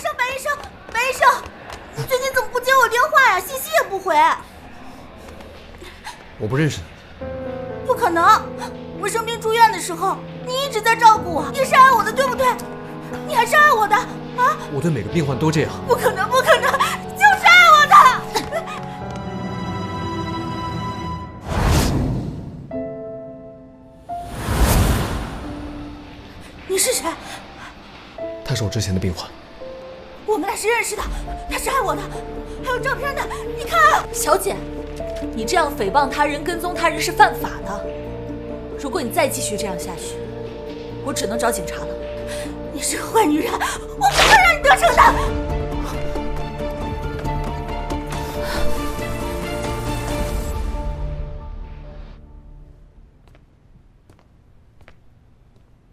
生，白医生，白医生，你最近怎么不接我电话呀？信息也不回。我不认识你。不可能！我生病住院的时候，你一直在照顾我，你是爱我的，对不对？你还是爱我的啊！我对每个病患都这样。不可能，不可能，就是爱我的。你是谁？他是我之前的病患，我们俩是认识的。他是爱我的，还有照片呢。你看，小姐，你这样诽谤他人、跟踪他人是犯法的。如果你再继续这样下去，我只能找警察了。你是个坏女人，我不会让你得逞的。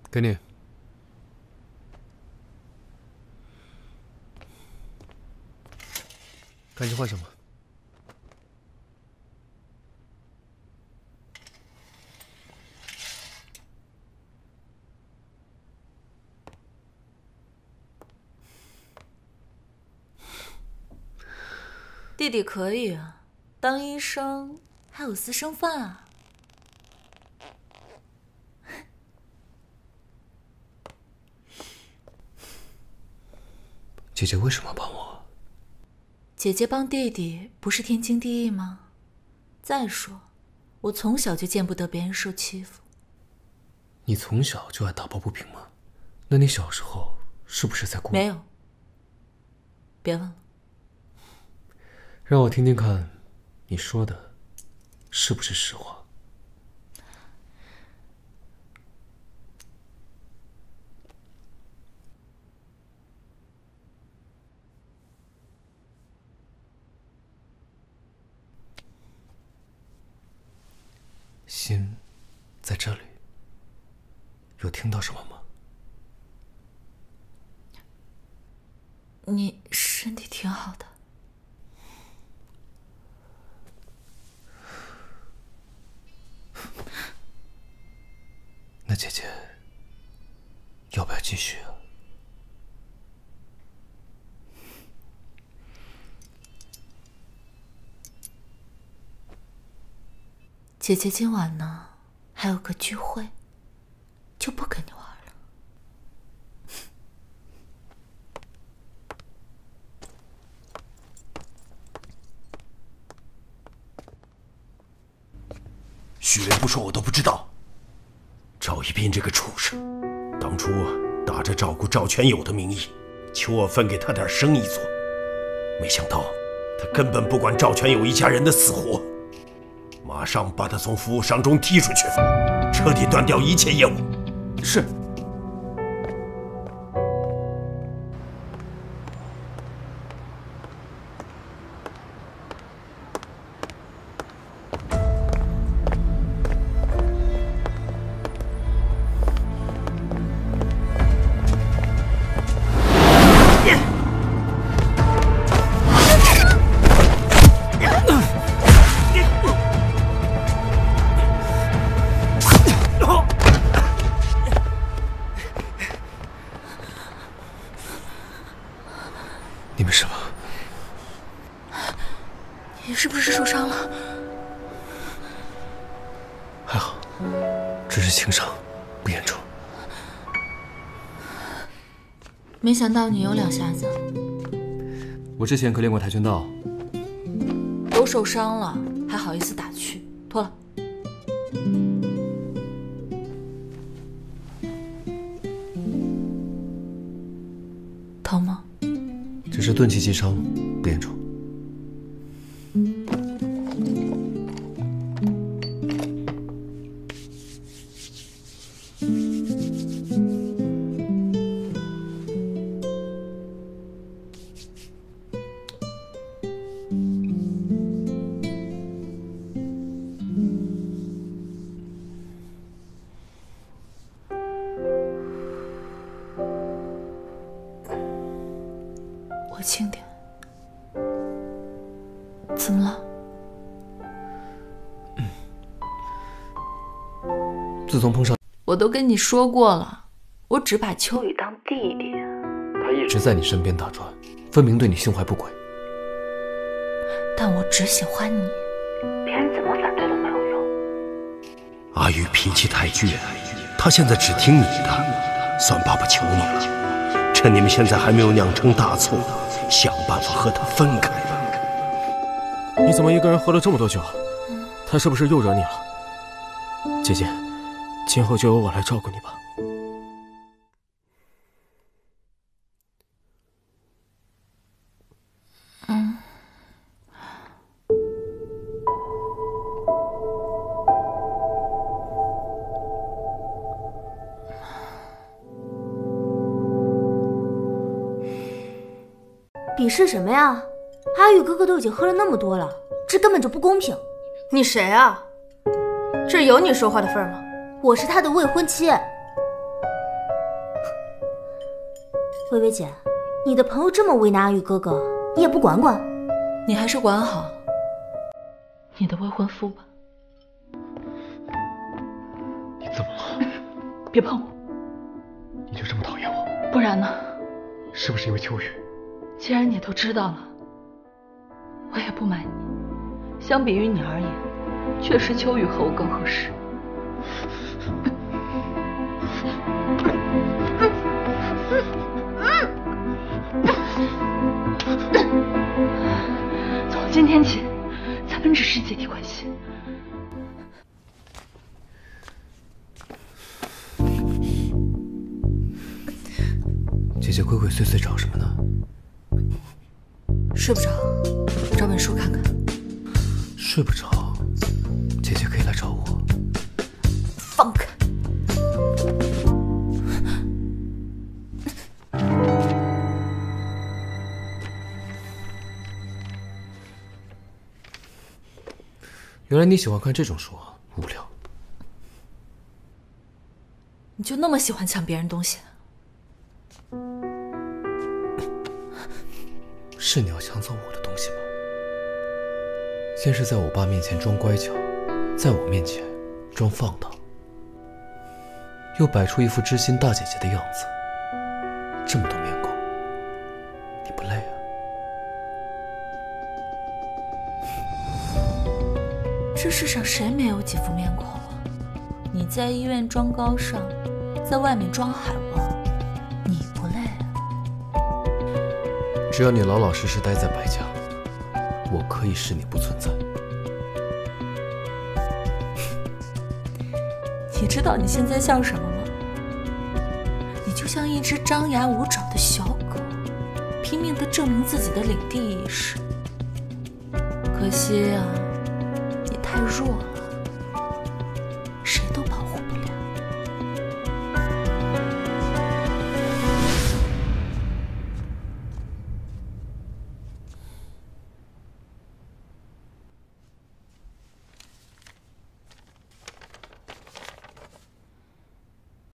给你，赶紧换上吧。弟弟可以啊，当医生还有私生饭啊。 姐姐为什么帮我？姐姐帮弟弟不是天经地义吗？再说，我从小就见不得别人受欺负。你从小就爱打抱不平吗？那你小时候是不是在哭？没有。别问了。让我听听看，你说的是不是实话？心在这里，有听到什么吗？你身体挺好的。那姐姐，要不要继续啊？姐姐今晚呢还有个聚会，就不跟你玩了。许雷不说我都不知道。赵一斌这个畜生，当初打着照顾赵全友的名义，求我分给他点生意做，没想到他根本不管赵全友一家人的死活。 马上把他从服务商中踢出去，彻底断掉一切业务。是。没想到你有两下子。我之前可练过跆拳道。都受伤了，还好意思打趣？脱了。疼吗？只是钝器击伤，不严重。我都跟你说过了，我只把秋雨当弟弟，他他一直在你身边打转，分明对你心怀不轨。但我只喜欢你，别人怎么反对都没有用。阿玉脾气太倔，他现在只听你的。算爸爸求你了，趁你们现在还没有酿成大错，想办法和他分开吧。你怎么一个人喝了这么多酒？他是不是又惹你了？姐姐，今后就由我来照顾你吧。 你是什么呀？阿玉哥哥都已经喝了那么多了，这根本就不公平。你谁啊？这有你说话的份吗？我是他的未婚妻。薇薇姐，你的朋友这么为难阿玉哥哥，你也不管管？你还是管好你的未婚夫吧。你怎么了？别碰我！你就这么讨厌我？不然呢？是不是因为秋雨？ 既然你都知道了，我也不瞒你。相比于你而言，确实秋雨和我更合适。从今天起，咱们只是姐弟关系。姐姐鬼鬼祟祟找什么呢？ 睡不着，我找本书看看。睡不着，姐姐可以来找我。放开！原来你喜欢看这种书啊，无聊。你就那么喜欢抢别人东西？ 是你要抢走我的东西吗？先是在我爸面前装乖巧，在我面前装放荡，又摆出一副知心大姐姐的样子。这么多面孔，你不累啊？这世上谁没有几副面孔啊？你在医院装高尚，在外面装海王。 只要你老老实实待在白家，我可以视你不存在。你知道你现在像什么吗？你就像一只张牙舞爪的小狗，拼命地证明自己的领地意识。可惜啊，你太弱了。